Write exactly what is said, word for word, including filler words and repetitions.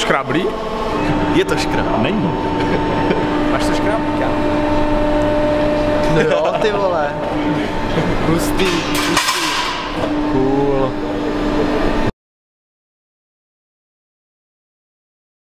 škráblí? Je to škráb. Není. Máš to škráblíka? No jo, ty vole. Hustý, hustý.